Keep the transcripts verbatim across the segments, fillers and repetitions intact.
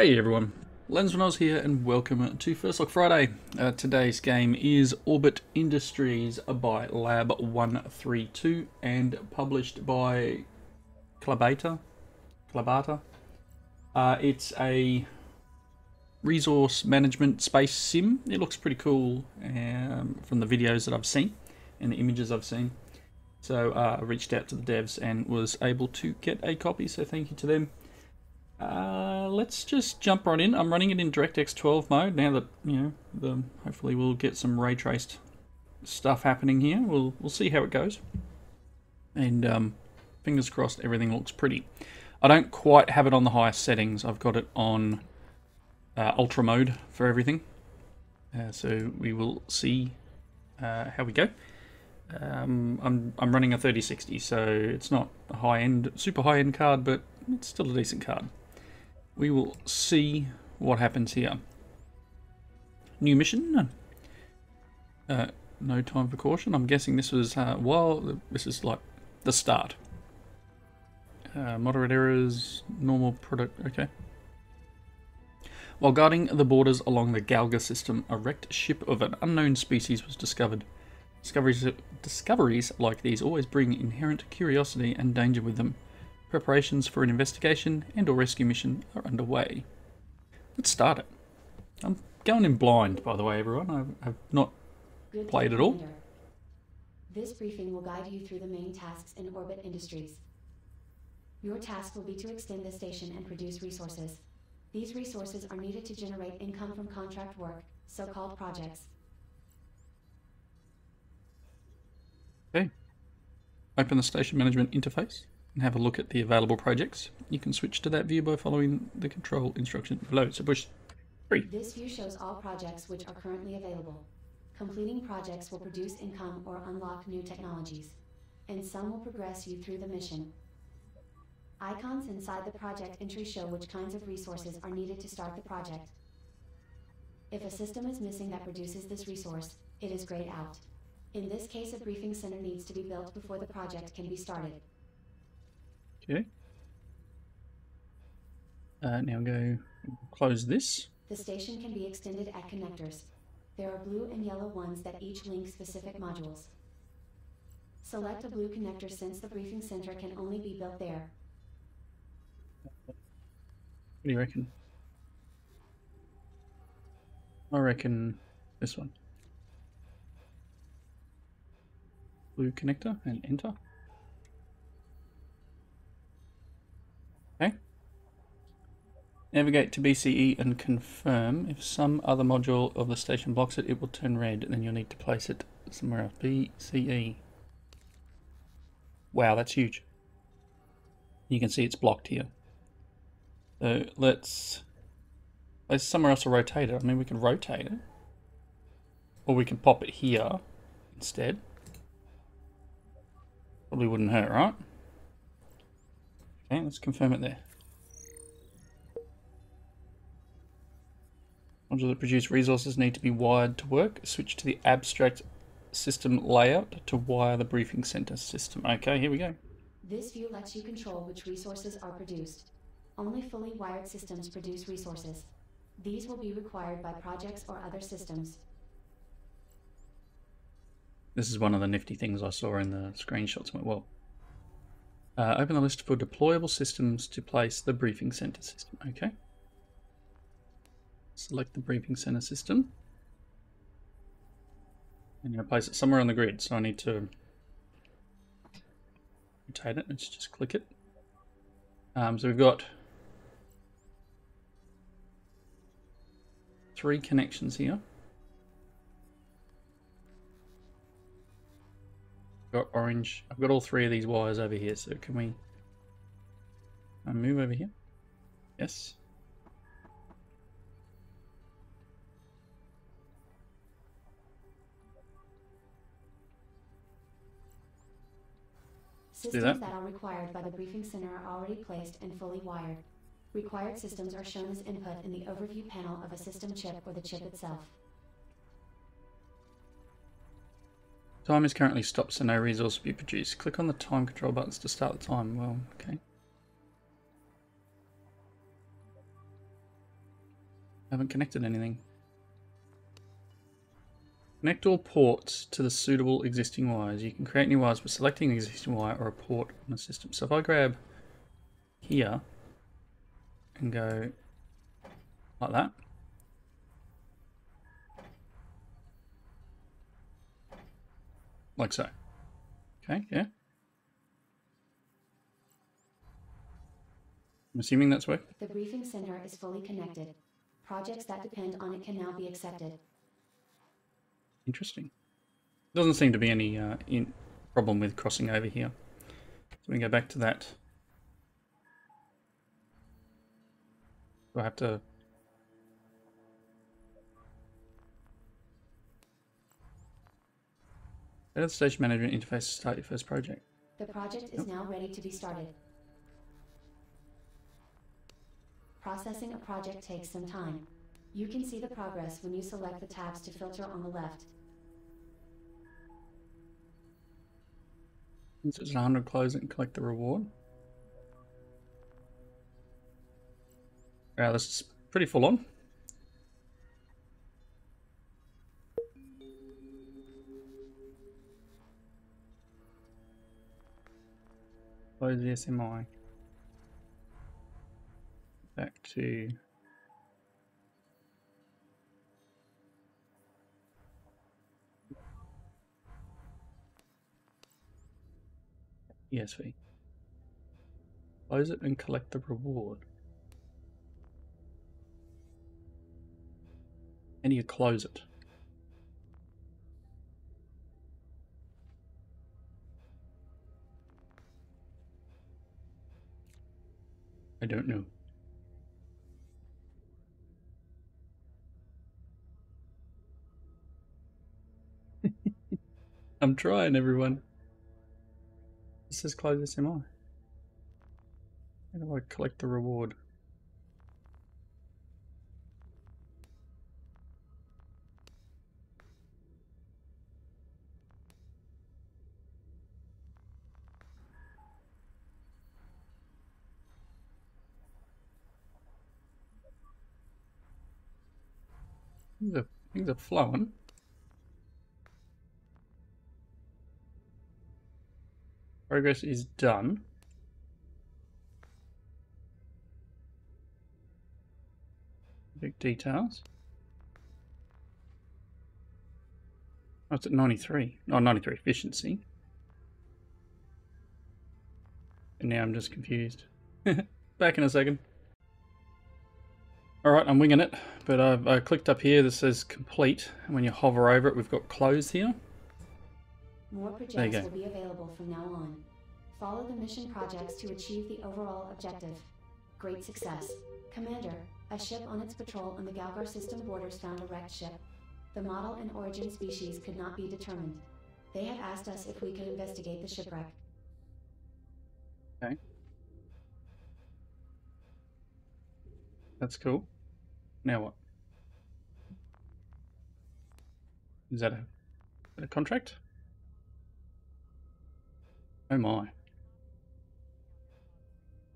Hey everyone, Lensmanoz here and welcome to First Look Friday. Uh, today's game is Orbit Industries by lab one thirty-two and published by Klabater. Klabater. Uh, it's a resource management space sim. It looks pretty cool um, from the videos that I've seen and the images I've seen. So uh, I reached out to the devs and was able to get a copy, so thank you to them. Uh, let's just jump right in. I'm running it in DirectX twelve mode now that, you know, the, hopefully we'll get some ray traced stuff happening here. We'll, we'll see how it goes. And um, fingers crossed everything looks pretty. I don't quite have it on the highest settings. I've got it on uh, ultra mode for everything. Uh, so we will see uh, how we go. Um, I'm, I'm running a thirty sixty, so it's not a high-end, super high-end card, but it's still a decent card. We will see what happens here. New mission. Uh, no time for caution. I'm guessing this was uh, while this is like the start. Uh, moderate errors, normal product. Okay. While guarding the borders along the Galga system, a wrecked ship of an unknown species was discovered. Discoveries, discoveries like these always bring inherent curiosity and danger with them. Preparations for an investigation and or rescue mission are underway. Let's start it. I'm going in blind, by the way, everyone. I have not Good played at all. Leader. This briefing will guide you through the main tasks in Orbit Industries. Your task will be to extend the station and produce resources. These resources are needed to generate income from contract work, so-called projects. Okay. Open the station management interface and have a look at the available projects. You can switch to that view by following the control instruction below. So push three. This view shows all projects which are currently available. Completing projects will produce income or unlock new technologies, and some will progress you through the mission. Icons inside the project entry show which kinds of resources are needed to start the project. If a system is missing that produces this resource, it is grayed out. In this case, a briefing center needs to be built before the project can be started. Okay. Uh, now go close this. The station can be extended at connectors. There are blue and yellow ones that each link specific modules. Select a blue connector since the briefing center can only be built there. What do you reckon? I reckon this one. Blue connector and enter. Okay. Navigate to B C E and confirm. If some other module of the station blocks it, it will turn red, and then you'll need to place it somewhere else. B C E. Wow, that's huge. You can see it's blocked here. So let's place somewhere else to rotate it. I mean, we can rotate it. Or we can pop it here instead. Probably wouldn't hurt, right? Okay, let's confirm it there. Modules that produce resources need to be wired to work. Switch to the abstract system layout to wire the briefing center system. Okay, here we go. This view lets you control which resources are produced. Only fully wired systems produce resources. These will be required by projects or other systems. This is one of the nifty things I saw in the screenshots. Well, Uh, open the list for deployable systems to place the briefing center system. Okay. Select the briefing center system. I'm going to place it somewhere on the grid, so I need to rotate it. Let's just click it. Um, so we've got three connections here. Got orange. I've got all three of these wires over here, so can we uh, move over here? Yes. Systems that. that are required by the briefing center are already placed and fully wired. Required systems are shown as input in the overview panel of a system chip or the chip itself. Time is currently stopped, so no resource will be produced. Click on the time control buttons to start the time. Well, okay. haven't connected anything. Connect all ports to the suitable existing wires. You can create new wires by selecting an existing wire or a port on the system. So if I grab here and go like that, like so. Okay, yeah. I'm assuming that's working. The briefing center is fully connected. Projects that depend on it can now be accepted. Interesting. Doesn't seem to be any uh, in problem with crossing over here. So we can go back to that. Do I have to? Go to the station management interface to start your first project. The project is yep. now ready to be started. Processing a project takes some time. You can see the progress when you select the tabs to filter on the left. This is one hundred close and collect the reward. Wow, this is pretty full on. Close the S M I. Back to E S V. Close it and collect the reward. And you close it. I don't know. I'm trying, everyone. This is close this M I. How do I collect the reward? Things are, things are flowing. Progress is done. Big details. Oh, it's at ninety-three. Oh, ninety-three efficiency. And now I'm just confused. Back in a second. All right, I'm winging it, but I've I clicked up here that says complete. And when you hover over it, we've got close here. More projects will be available from now on. Follow the mission projects to achieve the overall objective. Great success. Commander, a ship on its patrol on the Galga system borders found a wrecked ship. The model and origin species could not be determined. They have asked us if we can investigate the shipwreck. Okay. That's cool. Now what? Is that a, is that a contract? Oh my.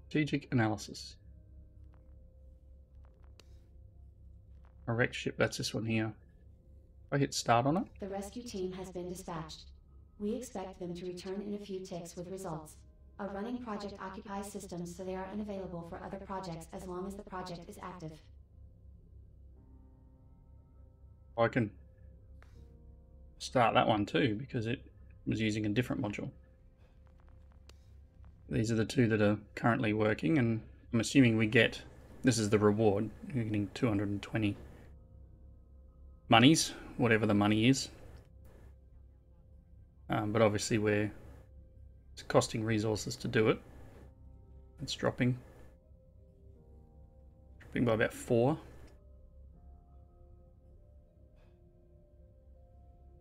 Strategic analysis. A wrecked ship, that's this one here. I hit start on it. The rescue team has been dispatched. We expect them to return in a few ticks with results. A running project occupies systems so they are unavailable for other projects as long as the project is active. I can start that one too because it was using a different module. These are the two that are currently working, and I'm assuming we get, this is the reward, you're getting two hundred twenty monies, whatever the money is. Um, but obviously we're, it's costing resources to do it. It's dropping, dropping by about four.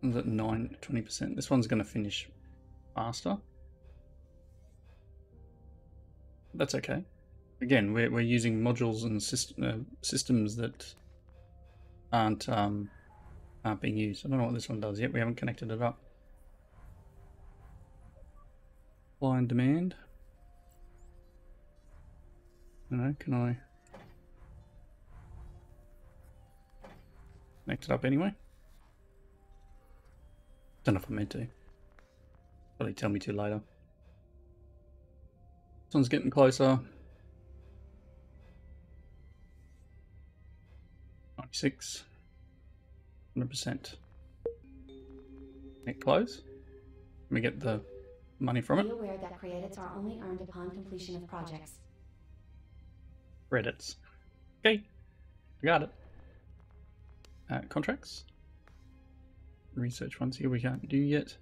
Is it nine, twenty percent? This one's going to finish faster. That's okay. Again, we're, we're using modules and system, uh, systems that aren't um, aren't being used. I don't know what this one does yet. We haven't connected it up. Supply and demand. I don't know, can I? connect it up anyway. Don't know if I meant to. Probably tell me to later. This one's getting closer. ninety-six. one hundred percent. Connect close. Can we get the money from it? Be aware that credits are only earned upon completion of projects. Credits. Okay. I got it. Uh, contracts. Research ones here we can't do yet.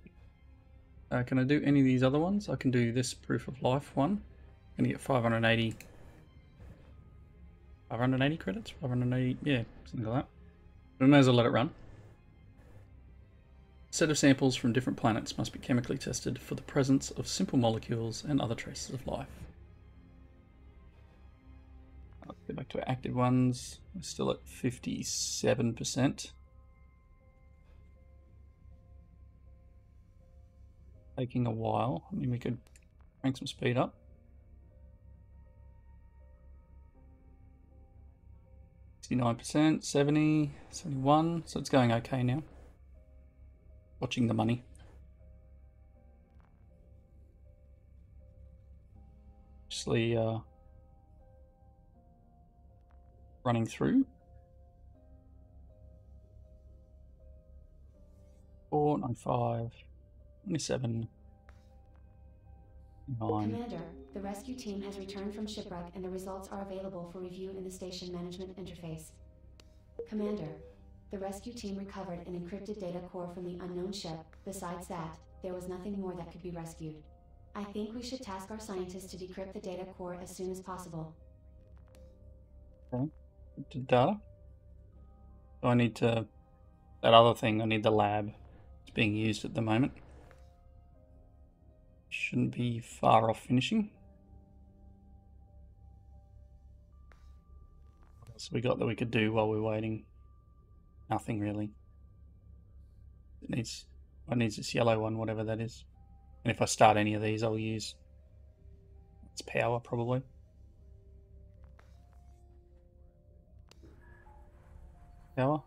Uh, can I do any of these other ones? I can do this proof of life one. I'm going to get five hundred eighty. five hundred eighty credits? five hundred eighty, yeah, something like that. We may as well let it run. A set of samples from different planets must be chemically tested for the presence of simple molecules and other traces of life. Let's go back to our active ones. We're still at fifty-seven percent. Taking a while. I mean, we could crank some speed up. sixty-nine percent, seventy, seventy-one, so it's going okay now. Watching the money. Actually, uh, running through. four ninety-five. twenty-seven. Nine. Commander, the rescue team has returned from shipwreck and the results are available for review in the station management interface. Commander, the rescue team recovered an encrypted data core from the unknown ship. Besides that, there was nothing more that could be rescued. I think we should task our scientists to decrypt the data core as soon as possible. Okay. The data? So I need to... That other thing, I need the lab. It's being used at the moment. Shouldn't be far off finishing. What else have we got that we could do while we're waiting? Nothing really. It needs, well, it needs this yellow one, whatever that is. And if I start any of these, I'll use its power probably. Power?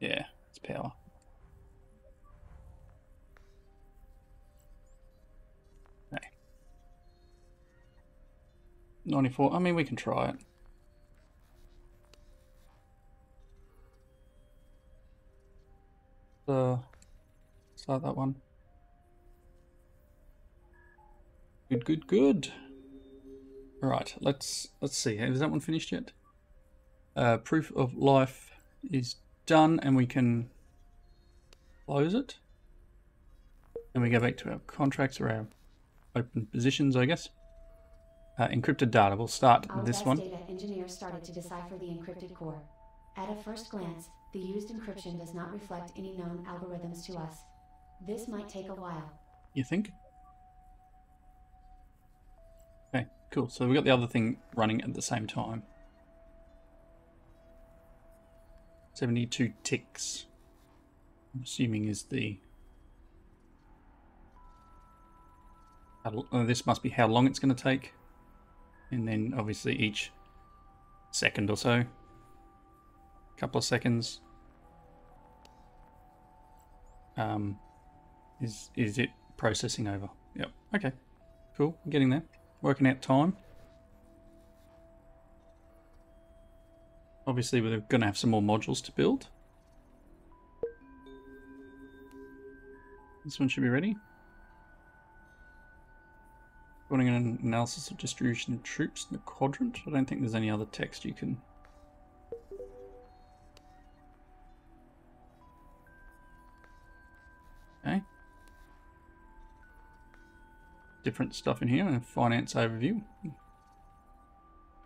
Yeah, it's power. ninety-four, I mean, we can try it. Uh, start that one. Good, good, good. All right, let's, let's see. Is that one finished yet? Uh, proof of life is done and we can close it. And we go back to our contracts or our open positions, I guess. Uh, encrypted data. We'll start Our this one. Our data engineer started to decipher the encrypted core. At a first glance, the used encryption does not reflect any known algorithms to us. This might take a while. You think? Okay, cool. So we've got the other thing running at the same time. seventy-two ticks. I'm assuming is the... Uh, this must be how long it's going to take. And then obviously each second or so, couple of seconds, um, is is it processing over? Yep. Okay. Cool. I'm getting there. Working out time. Obviously, we're going to have some more modules to build. This one should be ready. Running an analysis of distribution of troops in the quadrant. I don't think there's any other text you can... Okay. Different stuff in here, and a finance overview.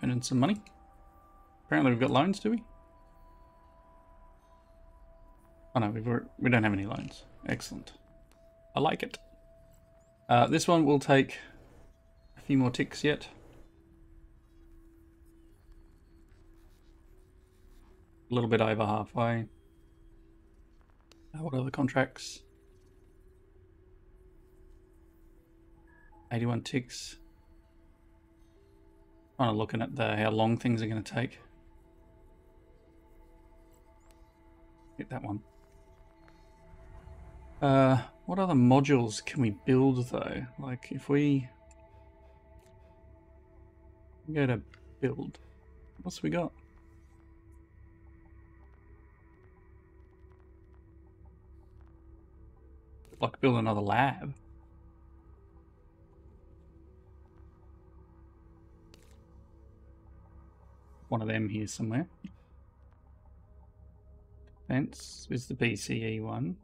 Earning some money. Apparently we've got loans, do we? Oh no, we've, we don't have any loans. Excellent. I like it. Uh, this one will take... Few more ticks yet. A little bit over halfway. What are the contracts? eighty-one ticks. Kind of looking at the how long things are going to take. Get that one. Uh, what other modules can we build though? Like if we go to build, what's we got? Like build another lab. One of them here somewhere. Fence is the B C E one.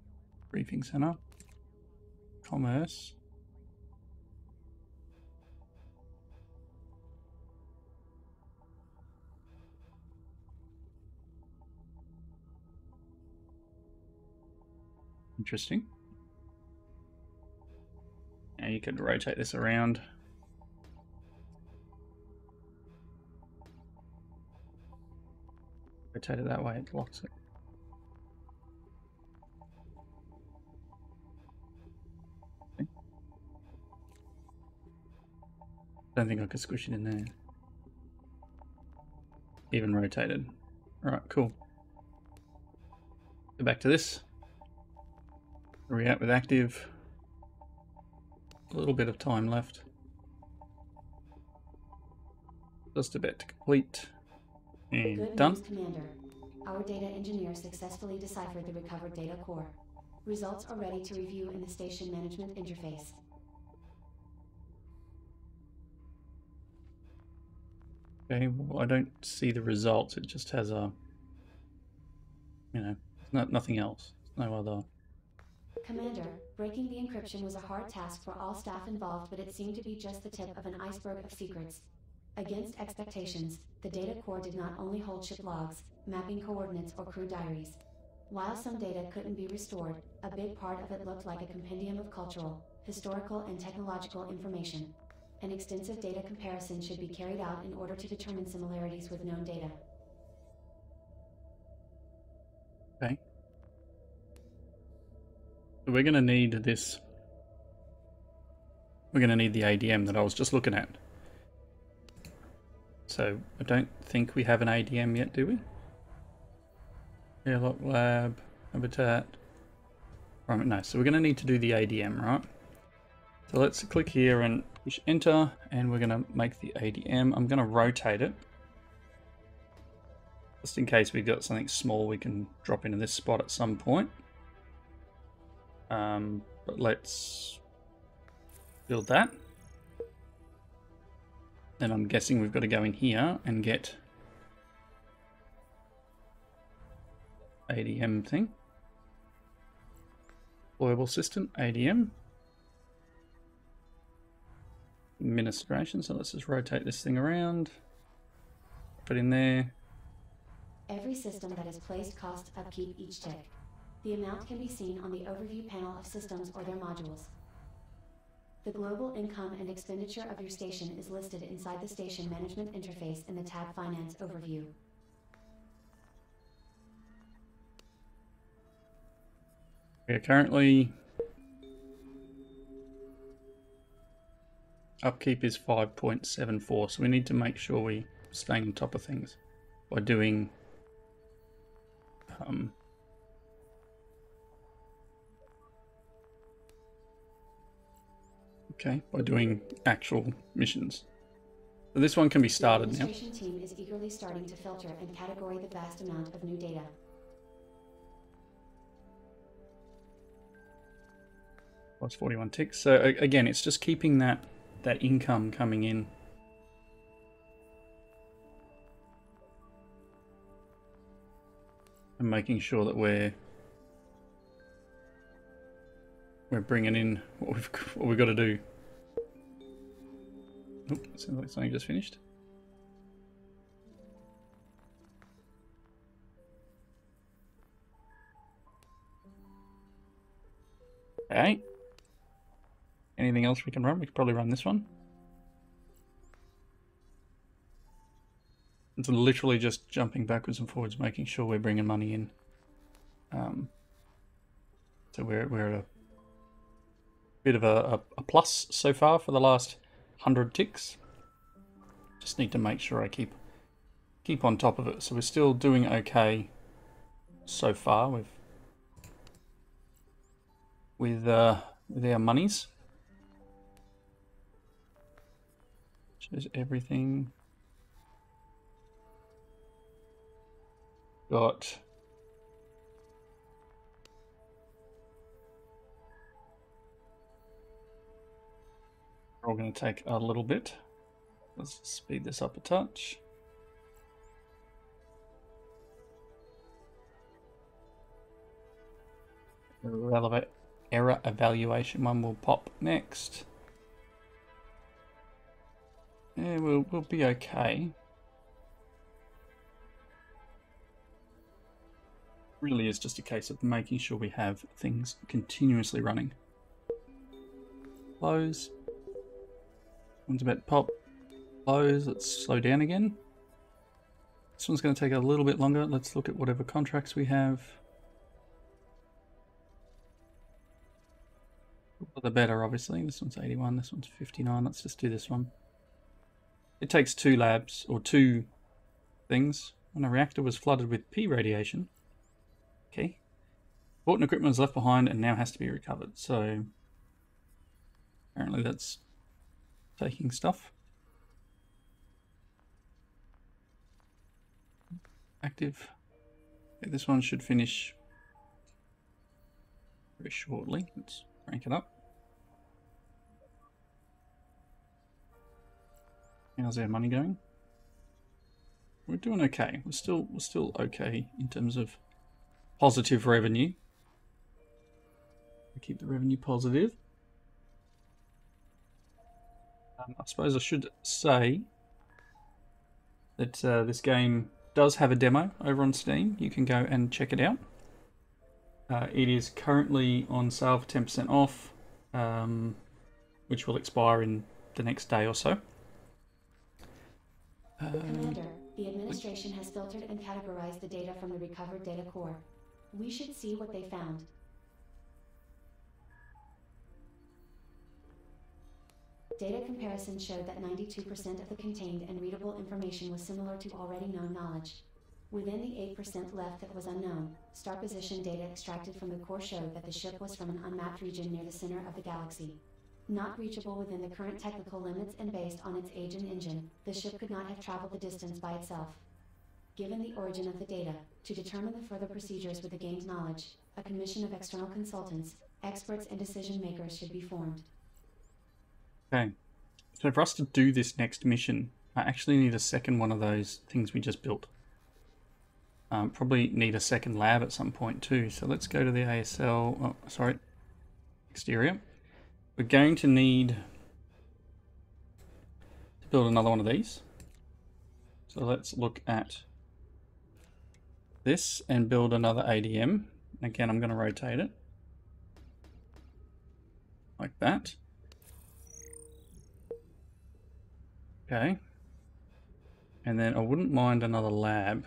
Briefing center. Commerce. Interesting. Now you could rotate this around. Rotate it that way, it blocks it. Okay. Don't think I could squish it in there. Even rotated. Alright, cool. Go back to this. React with active. A little bit of time left. Just a bit to complete. And good done. News, Commander. Our data engineer successfully deciphered the recovered data core. Results are ready to review in the station management interface. Okay, well, I don't see the results. It just has a, you know, not nothing else. There's no other. Commander, breaking the encryption was a hard task for all staff involved, but it seemed to be just the tip of an iceberg of secrets. Against expectations, the data core did not only hold ship logs, mapping coordinates, or crew diaries. While some data couldn't be restored, a big part of it looked like a compendium of cultural, historical, and technological information. An extensive data comparison should be carried out in order to determine similarities with known data. Okay. So we're going to need this. We're going to need the A D M that I was just looking at. So I don't think we have an A D M yet, do we? Airlock lab, habitat. Right, no, so we're going to need to do the A D M, right? So let's click here and push enter, and we're going to make the A D M. I'm going to rotate it. Just in case we've got something small we can drop into this spot at some point. Um, but let's build that. And I'm guessing we've got to go in here and get A D M thing. Deployable system, A D M. Administration, so let's just rotate this thing around. Put in there. Every system that is placed costs upkeep each tick. The amount can be seen on the overview panel of systems or their modules. The global income and expenditure of your station is listed inside the station management interface in the tab Finance Overview. We are currently... upkeep is five point seven four, so we need to make sure we're staying on top of things by doing... Um, Okay, by doing actual missions. So this one can be started now. The administration team is eagerly starting to filter and categorize the vast amount of new data. That's forty-one ticks. So again, it's just keeping that that income coming in. And making sure that we're We're bringing in what we've what we've got to do. Oh, sounds like something just finished. Okay. Anything else we can run? We could probably run this one. It's literally just jumping backwards and forwards, making sure we're bringing money in. Um. So we're we're at a bit of a, a plus so far for the last hundred ticks. Just need to make sure I keep keep on top of it. So we're still doing okay so far with with uh, with our monies. Shows everything. Got we're all going to take a little bit. Let's speed this up a touch. Relevant error evaluation one will pop next. Yeah, we'll we'll be okay. Really is just a case of making sure we have things continuously running. Close. One's about to pop. Close. Let's slow down again. This one's going to take a little bit longer. Let's look at whatever contracts we have. The better, obviously. This one's eighty-one. This one's fifty-nine. Let's just do this one. It takes two labs or two things. When a reactor was flooded with P radiation. Okay. Important equipment was left behind and now has to be recovered. So apparently that's taking stuff. Active. Okay, this one should finish very shortly. Let's crank it up. How's our money going? We're doing okay. We're still we're still okay in terms of positive revenue. We keep the revenue positive. Um, I suppose I should say that uh, this game does have a demo over on Steam. You can go and check it out. Uh, it is currently on sale for ten percent off, um, which will expire in the next day or so. Uh, Commander, the administration has filtered and categorized the data from the recovered data core. We should see what they found. Data comparison showed that ninety-two percent of the contained and readable information was similar to already known knowledge. Within the eight percent left that was unknown, star position data extracted from the core showed that the ship was from an unmapped region near the center of the galaxy. Not reachable within the current technical limits and based on its age and engine, the ship could not have traveled the distance by itself. Given the origin of the data, to determine the further procedures with the gained knowledge, a commission of external consultants, experts and decision makers should be formed. Okay, so for us to do this next mission, I actually need a second one of those things we just built. Um, probably need a second lab at some point too, so let's go to the A S L, oh, sorry, exterior. We're going to need to build another one of these. So let's look at this and build another A D M. Again, I'm going to rotate it like that. Okay. And then I wouldn't mind another lab.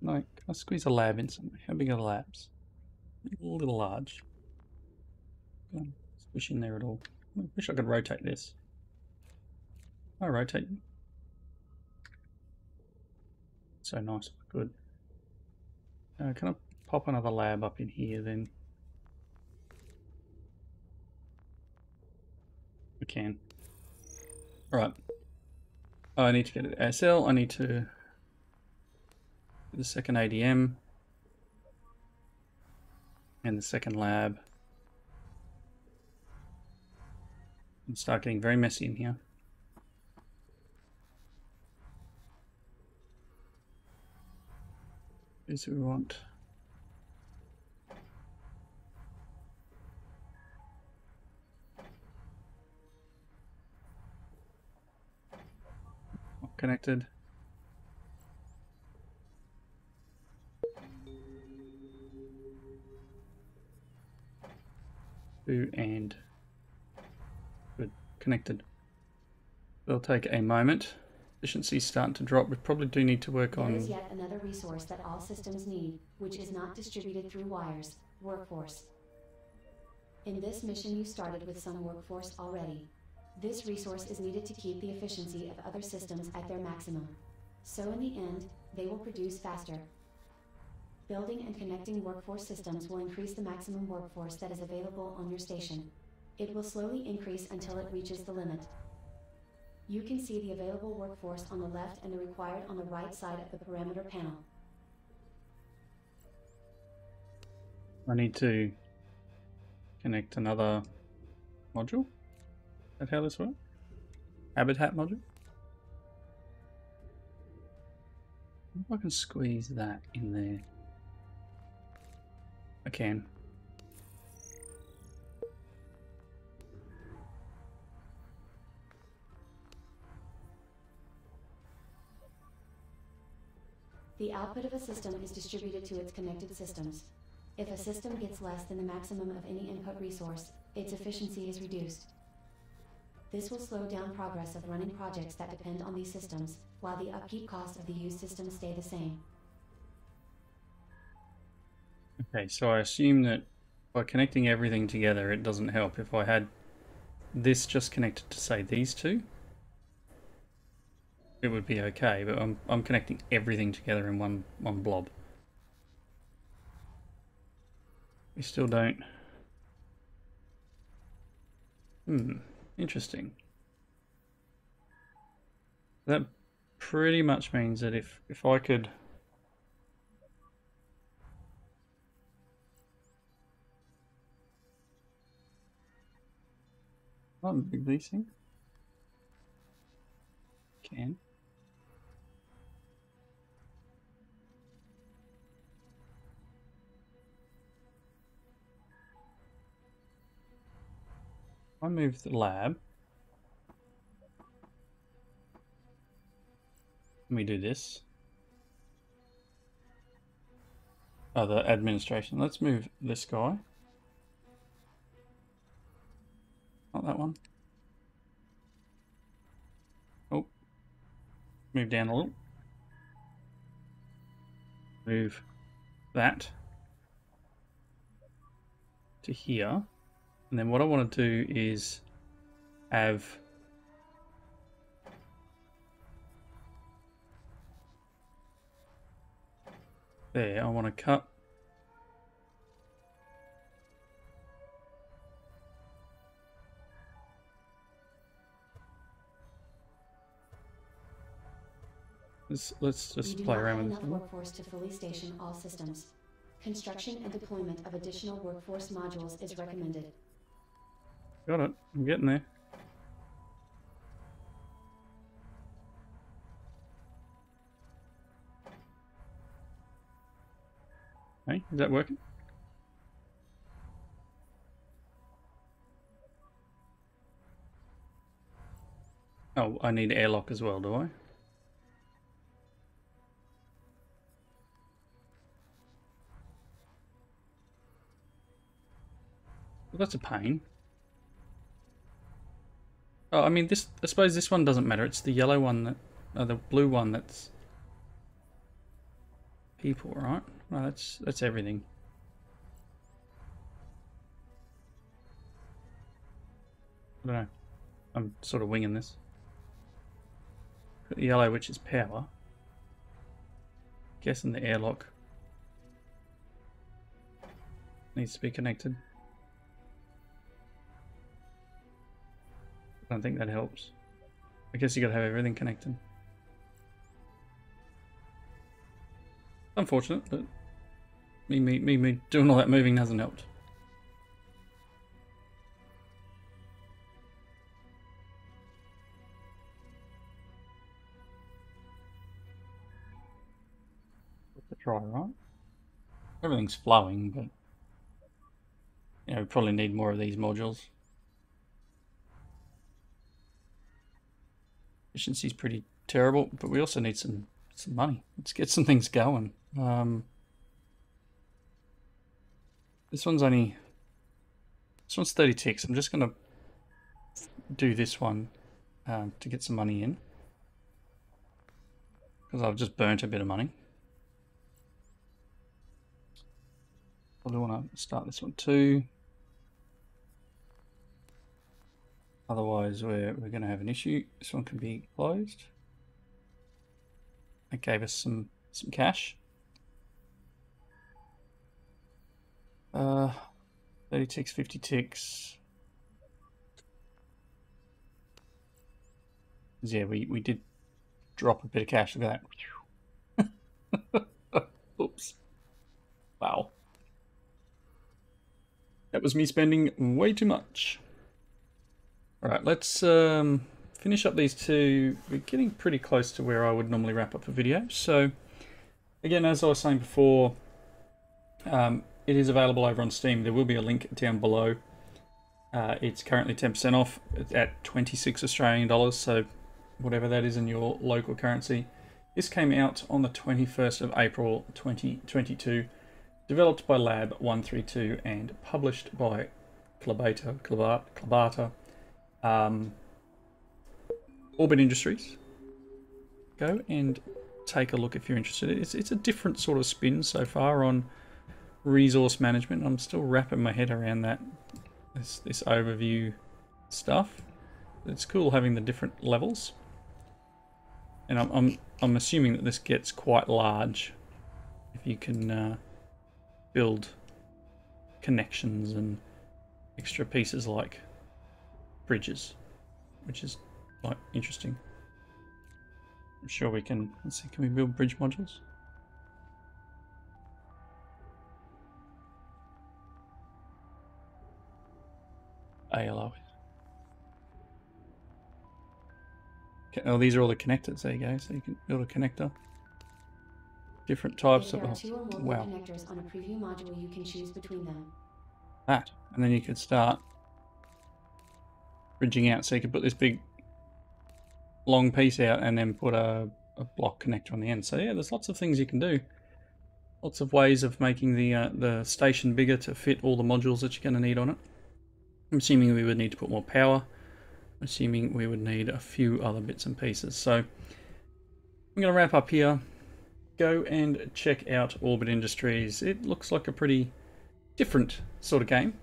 No, can I squeeze a lab in somewhere? How big are the labs? A little large. Don't squish in there at all. I wish I could rotate this. I rotate. So nice. Good. Uh, can I pop another lab up in here then? We can. Alright. Oh, I need to get an A S L. I need to do the second A D M. And the second lab. It's start getting very messy in here. Here's what we want. Not connected. Two and good, connected. They'll take a moment. Efficiency's starting to drop. We probably do need to work on. There is yet another resource that all systems need, which is not distributed through wires, workforce. In this mission you started with some workforce already. This resource is needed to keep the efficiency of other systems at their maximum. so in the end, they will produce faster. Building and connecting workforce systems will increase the maximum workforce that is available on your station. It will slowly increase until it reaches the limit. You can see the available workforce on the left and the required on the right side of the parameter panel. I need to connect another module. Is that how this works? Habitat module? I wonder if I can squeeze that in there. I can. The output of a system is distributed to its connected systems. If a system gets less than the maximum of any input resource, its efficiency is reduced. This will slow down progress of running projects that depend on these systems, while the upkeep costs of the used systems stay the same. Okay, so I assume that by connecting everything together, it doesn't help. If I had this just connected to, say, these two, it would be okay, but I'm, I'm connecting everything together in one, one blob. We still don't. Hmm, interesting. That pretty much means that if, if I could... I'll move these things. Can. I move the lab. Let me do this. Oh, the administration. Let's move this guy. Not that one. Oh. Move down a little. Move that to here. And then what I want to do is have there, I want to cut let's, let's just play around with this. We do not have enough workforce to fully station all systems. Construction and deployment of additional workforce modules is recommended. Got it. I'm getting there. Hey, is that working? Oh, I need airlock as well, do I? Well, that's a pain. Oh, I mean, this. I suppose this one doesn't matter. It's the yellow one that, uh, the blue one that's people, right? Well, that's that's everything. I don't know. I'm sort of winging this. Got the yellow, which is power. Guessing the airlock needs to be connected. I don't think that helps. I guess you gotta have everything connected. Unfortunate, but me, me, me, me doing all that moving hasn't helped. Let's try, right? Everything's flowing, but you know, we probably need more of these modules. Efficiency is pretty terrible, but we also need some some money. Let's get some things going. Um, this one's only this one's thirty ticks. I'm just gonna do this one um, to get some money in because I've just burnt a bit of money. I do want to start this one too. Otherwise, we're, we're going to have an issue. This one can be closed. That gave us some, some cache. Uh, thirty ticks, fifty ticks. Yeah, we, we did drop a bit of cache. Look at that. Oops. Wow. That was me spending way too much. All right, let's um, finish up these two. We're getting pretty close to where I would normally wrap up a video. So, again, as I was saying before, um, it is available over on Steam. There will be a link down below. Uh, it's currently ten percent off at twenty-six Australian dollars, so whatever that is in your local currency. This came out on the twenty-first of April twenty twenty-two, developed by Lab one thirty-two and published by Klabater, Klabater, um, Orbit Industries. Go and take a look if you're interested. It's, it's a different sort of spin so far on resource management. I'm still wrapping my head around that, this, this overview stuff. It's cool having the different levels. And I'm, I'm, I'm assuming that this gets quite large if you can uh, build connections and extra pieces like bridges, which is like interesting. I'm sure we can, let's see, can we build bridge modules? A L O. Oh, these are all the connectors. There you go. So you can build a connector. Different types of. Oh, wow. Connectors on a preview module, you can choose between them. That, and then you could start bridging out. So you could put this big, long piece out, and then put a, a block connector on the end. So yeah, there's lots of things you can do. Lots of ways of making the uh, the station bigger to fit all the modules that you're going to need on it. I'm assuming we would need to put more power. I'm assuming we would need a few other bits and pieces. So I'm going to wrap up here. Go and check out Orbit Industries. It looks like a pretty different sort of game.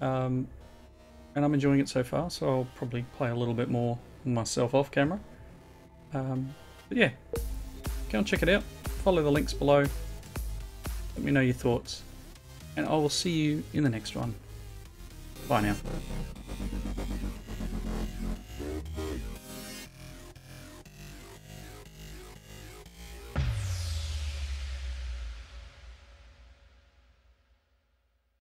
Um, and I'm enjoying it so far, so I'll probably play a little bit more myself off camera. Um, but yeah, go and check it out. Follow the links below. Let me know your thoughts. And I will see you in the next one. Bye now.